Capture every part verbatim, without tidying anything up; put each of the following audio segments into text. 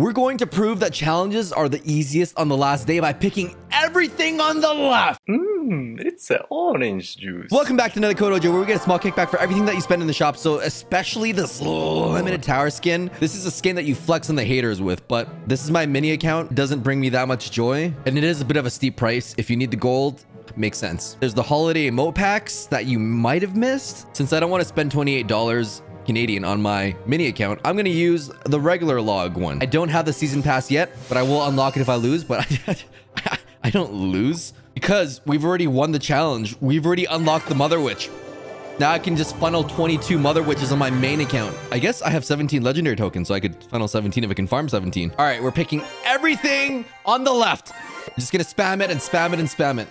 We're going to prove that challenges are the easiest on the last day by picking everything on the left. Mmm, it's an orange juice. Welcome back to another Code O J, where we get a small kickback for everything that you spend in the shop. So especially this limited tower skin. This is a skin that you flex on the haters with, but this is my mini account. Doesn't bring me that much joy. And it is a bit of a steep price. If you need the gold, makes sense. There's the holiday emote packs that you might have missed. Since I don't want to spend twenty-eight dollars Canadian on my mini account, I'm going to use the regular log one. I don't have the season pass yet, but I will unlock it if I lose. But I, I don't lose because we've already won the challenge. We've already unlocked the Mother Witch. Now I can just funnel twenty-two Mother Witches on my main account. I guess I have seventeen legendary tokens, so I could funnel seventeen if I can farm seventeen. All right, we're picking everything on the left. I'm just going to spam it and spam it and spam it.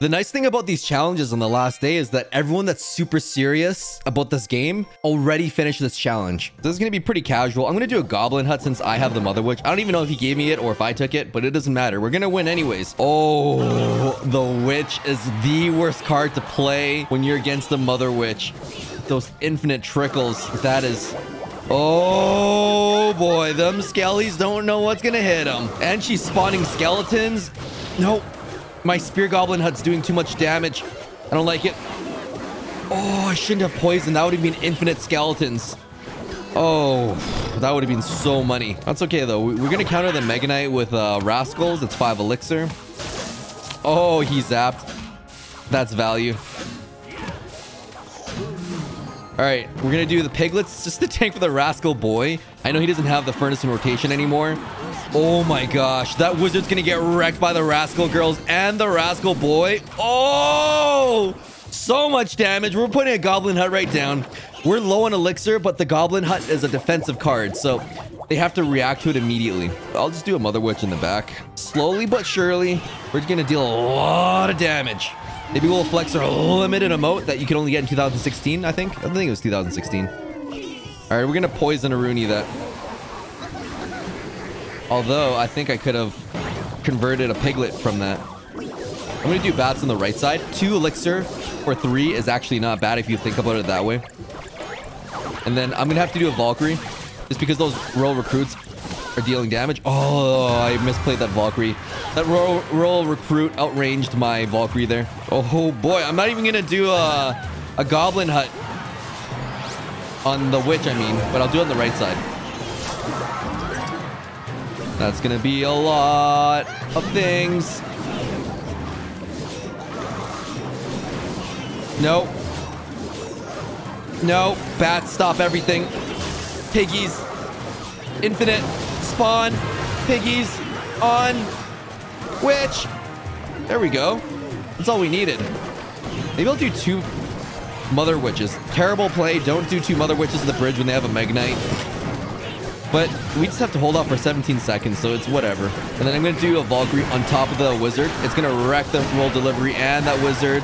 The nice thing about these challenges on the last day is that everyone that's super serious about this game already finished this challenge. This is going to be pretty casual. I'm going to do a Goblin Hut since I have the Mother Witch. I don't even know if he gave me it or if I took it, but it doesn't matter. We're going to win anyways. Oh, the Witch is the worst card to play when you're against the Mother Witch. Those infinite trickles. That is... Oh boy, them skellies don't know what's going to hit them. And she's spawning skeletons. Nope. My Spear Goblin Hut's doing too much damage. I don't like it. Oh, I shouldn't have poisoned. That would have been infinite skeletons. Oh, that would have been so money. That's okay, though. We're going to counter the Mega Knight with uh, Rascals. It's five Elixir. Oh, he zapped. That's value. All right, we're going to do the Piglets. Just the tank for the Rascal boy. I know he doesn't have the Furnace in Rotation anymore. Oh my gosh, that wizard's gonna get wrecked by the Rascal girls and the Rascal boy. Oh, so much damage. We're putting a Goblin Hut right down. We're low on Elixir, but the Goblin Hut is a defensive card, so they have to react to it immediately. I'll just do a Mother Witch in the back. Slowly but surely, we're gonna deal a lot of damage. Maybe we'll flex our limited emote that you can only get in two thousand sixteen, I think. I think it was two thousand sixteen. All right, we're gonna poison Aruni that. Although, I think I could have converted a piglet from that. I'm going to do bats on the right side. Two elixir or three is actually not bad if you think about it that way. And then I'm going to have to do a Valkyrie. Just because those Royal Recruits are dealing damage. Oh, I misplayed that Valkyrie. That Royal, Royal Recruit outranged my Valkyrie there. Oh boy, I'm not even going to do a, a Goblin Hut. On the Witch, I mean. But I'll do it on the right side. That's going to be a lot of things. Nope. Nope. Bats stop everything. Piggies. Infinite. Spawn. Piggies. On. Witch. There we go. That's all we needed. Maybe I'll do two Mother Witches. Terrible play. Don't do two Mother Witches in the bridge when they have a Mega Knight. But we just have to hold off for seventeen seconds, so it's whatever. And then I'm going to do a Valkyrie on top of the wizard. It's going to wreck the roll delivery and that wizard.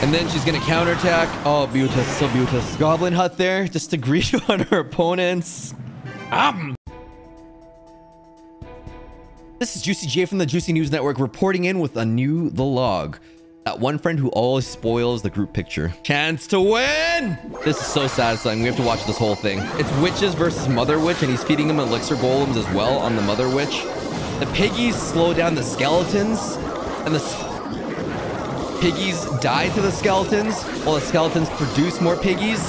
And then she's going to counterattack. Oh, beautiful, so beautiful. Goblin Hut there, just to greet on her opponents. Um. This is Juicy J from the Juicy News Network reporting in with a new The Log. That one friend who always spoils the group picture. Chance to win! This is so satisfying. We have to watch this whole thing. It's witches versus Mother Witch, and he's feeding them Elixir Golems as well on the Mother Witch. The piggies slow down the skeletons, and the piggies die to the skeletons, while the skeletons produce more piggies.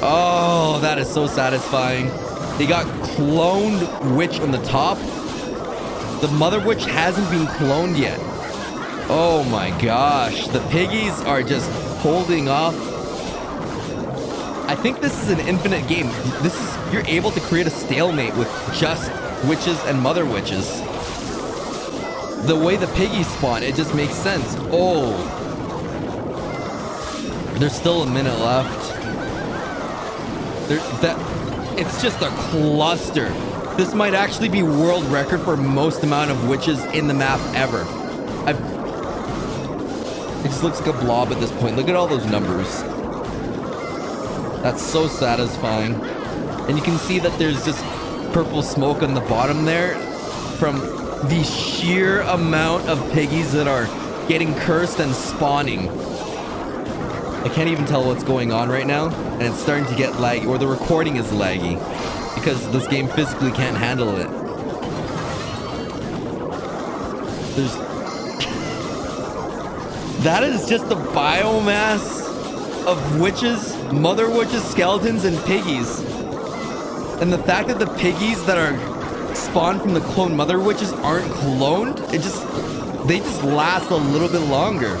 Oh, that is so satisfying. They got cloned witch on the top. The Mother Witch hasn't been cloned yet. Oh my gosh, the piggies are just holding off. I think this is an infinite game. This is, you're able to create a stalemate with just witches and Mother Witches. The way the piggies spawn, it just makes sense. Oh. There's still a minute left. There, that, it's just a cluster. This might actually be world record for most amount of witches in the map ever. I've... It just looks like a blob at this point. Look at all those numbers. That's so satisfying. And you can see that there's just purple smoke on the bottom there from the sheer amount of piggies that are getting cursed and spawning. I can't even tell what's going on right now. And it's starting to get laggy, or the recording is laggy. because this game physically can't handle it. There's... that is just the biomass of witches, mother witches, skeletons, and piggies. And the fact that the piggies that are spawned from the clone mother witches aren't cloned, it just... they just last a little bit longer.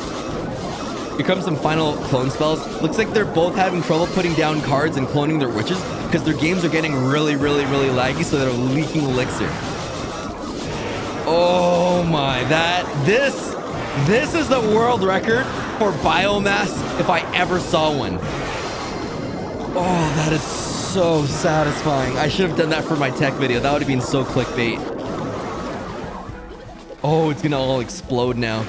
Here comes some final clone spells. Looks like they're both having trouble putting down cards and cloning their witches because their games are getting really, really, really laggy, so they're leaking elixir. Oh my, that, this, this is the world record for biomass if I ever saw one. Oh, that is so satisfying. I should have done that for my tech video. That would have been so clickbait. Oh, it's gonna all explode now.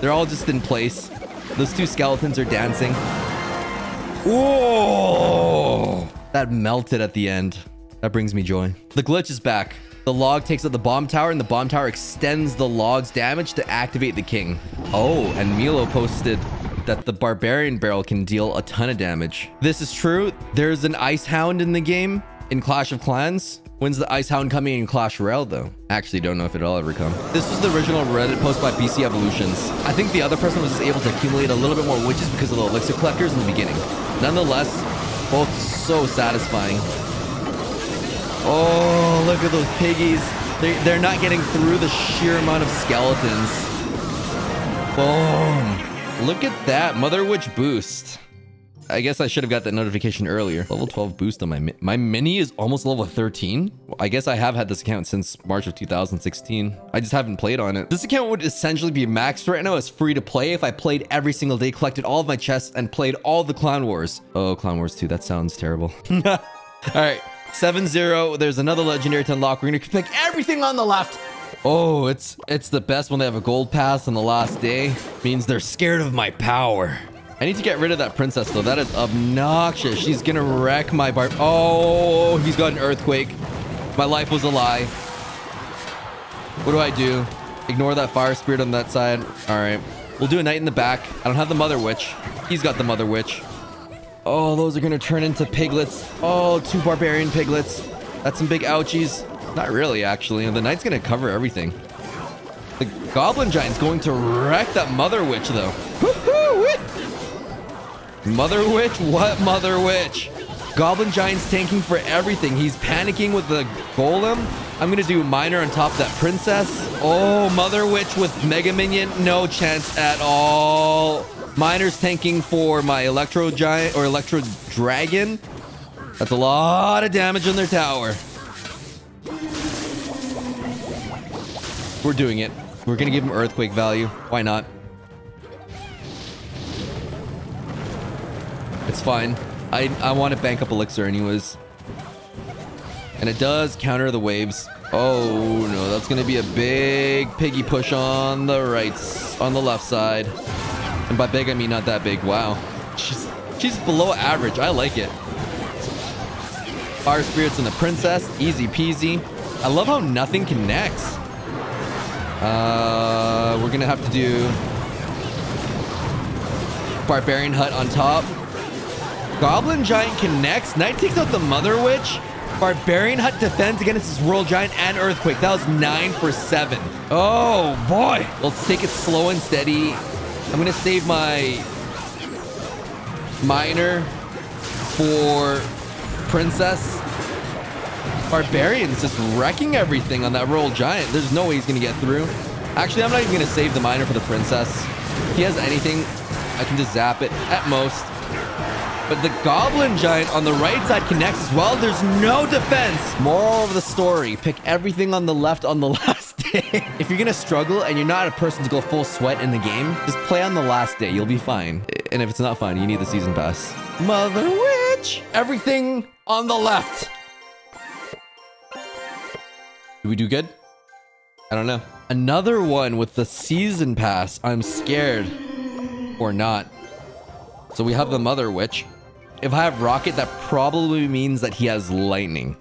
They're all just in place. Those two skeletons are dancing. Whoa! That melted at the end. That brings me joy. The glitch is back. The log takes out the bomb tower, and the bomb tower extends the log's damage to activate the king. Oh, and Milo posted that the barbarian barrel can deal a ton of damage. This is true. There's an ice hound in the game in Clash of Clans. When's the Ice Hound coming in Clash Royale, though? Actually, don't know if it'll ever come. This was the original Reddit post by B C Evolutions. I think the other person was just able to accumulate a little bit more witches because of the Elixir Collectors in the beginning. Nonetheless, both so satisfying. Oh, look at those piggies. They, they're not getting through the sheer amount of skeletons. Boom. Look at that. Mother Witch boost. I guess I should have got that notification earlier. Level twelve boost on my mi my mini is almost level thirteen. Well, I guess I have had this account since March of two thousand sixteen. I just haven't played on it. This account would essentially be maxed right now as free to play if I played every single day, collected all of my chests, and played all the Clown Wars. Oh, Clown Wars two. That sounds terrible. All right, seven zero. There's another legendary to unlock. We're gonna pick everything on the left. Oh, it's it's the best when they have a gold pass on the last day. Means they're scared of my power. I need to get rid of that princess, though. That is obnoxious. She's gonna wreck my bar. Oh, he's got an earthquake. My life was a lie. What do I do? Ignore that fire spirit on that side. All right. We'll do a knight in the back. I don't have the mother witch. He's got the mother witch. Oh, those are gonna turn into piglets. Oh, two barbarian piglets. That's some big ouchies. Not really, actually. The knight's gonna cover everything. The goblin giant's going to wreck that mother witch, though. Mother Witch? What Mother Witch? Goblin Giant's tanking for everything. He's panicking with the Golem. I'm going to do Miner on top of that Princess. Oh, Mother Witch with Mega Minion. No chance at all. Miner's tanking for my Electro Giant or Electro Dragon. That's a lot of damage on their tower. We're doing it. We're going to give him Earthquake value. Why not? It's fine. I, I want to bank up elixir anyways. And it does counter the waves. Oh no, that's going to be a big piggy push on the right, on the left side. And by big, I mean not that big. Wow. She's, she's below average. I like it. Fire spirits and the princess. Easy peasy. I love how nothing connects. Uh, we're going to have to do Barbarian Hut on top. Goblin Giant connects. Knight takes out the Mother Witch. Barbarian Hut defends against his Royal Giant and Earthquake. That was nine for seven. Oh, boy. Let's take it slow and steady. I'm going to save my Miner for Princess. Barbarian's just wrecking everything on that Royal Giant. There's no way he's going to get through. Actually, I'm not even going to save the Miner for the Princess. If he has anything, I can just zap it at most. But the Goblin Giant on the right side connects as well. There's no defense. Moral of the story, pick everything on the left on the last day. If you're going to struggle and you're not a person to go full sweat in the game, just play on the last day. You'll be fine. And if it's not fine, you need the season pass. Mother Witch. Everything on the left. Did we do good? I don't know. Another one with the season pass. I'm scared. Or not. So we have the Mother Witch. If I have Rocket, that probably means that he has Lightning.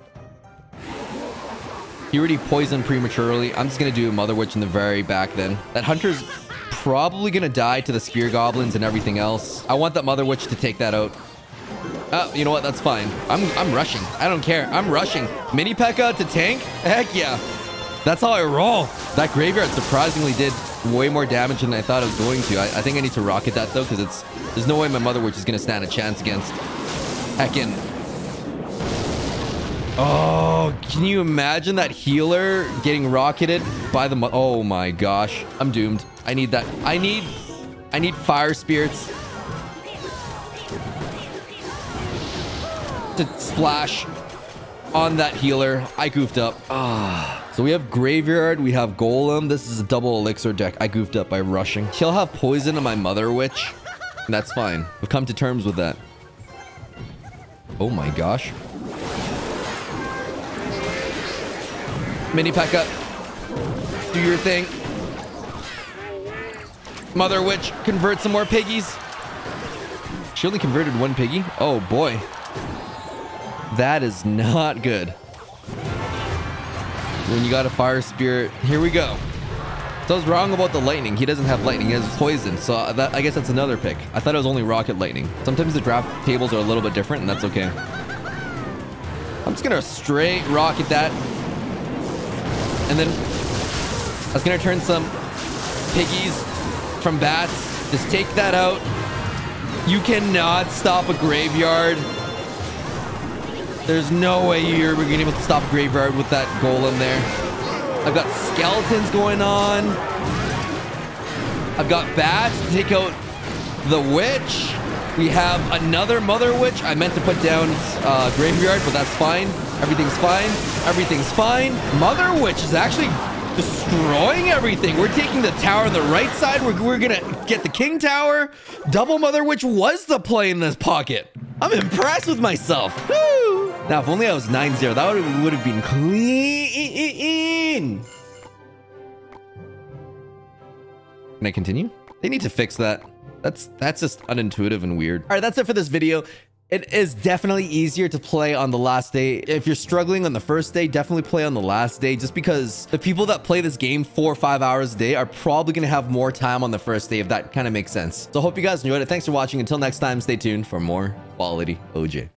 He already poisoned prematurely. I'm just going to do Mother Witch in the very back then. That Hunter's probably going to die to the Spear Goblins and everything else. I want that Mother Witch to take that out. Oh, you know what? That's fine. I'm I'm rushing. I don't care. I'm rushing. Mini P E K K A to tank? Heck yeah. That's how I roll. That graveyard surprisingly did way more damage than I thought it was going to. I, I think I need to rocket that though, because it's there's no way my Mother Witch is gonna stand a chance against Heckin. Oh, can you imagine that healer getting rocketed by the mo oh my gosh. I'm doomed. I need that. I need I need Fire Spirits to splash on that healer. I goofed up. Ah. So we have Graveyard. We have Golem. This is a double Elixir deck. I goofed up by rushing. She'll have Poison on my Mother Witch. That's fine. We've come to terms with that. Oh my gosh. Mini P E K K A. Do your thing. Mother Witch. Convert some more piggies. She only converted one piggy. Oh boy. That is not good. When you got a Fire Spirit, here we go. So I was wrong about the lightning. He doesn't have lightning. He has poison. So that, I guess that's another pick. I thought it was only rocket lightning. Sometimes the draft tables are a little bit different, and that's okay. I'm just gonna straight rocket that, and then I was gonna turn some piggies from bats. Just take that out. You cannot stop a graveyard. There's no way you're going to be able to stop Graveyard with that Golem there. I've got skeletons going on. I've got bats to take out the witch. We have another Mother Witch. I meant to put down uh, Graveyard, but that's fine. Everything's fine. Everything's fine. Mother Witch is actually destroying everything. We're taking the tower on the right side. We're, we're going to get the King Tower. Double Mother Witch was the play in this pocket. I'm impressed with myself. Woo! Now, if only I was nine zero, that would have been clean. Can I continue? They need to fix that. That's that's just unintuitive and weird. All right, that's it for this video. It is definitely easier to play on the last day. If you're struggling on the first day, definitely play on the last day, just because the people that play this game four or five hours a day are probably going to have more time on the first day, if that kind of makes sense. So I hope you guys enjoyed it. Thanks for watching. Until next time, stay tuned for more quality O J.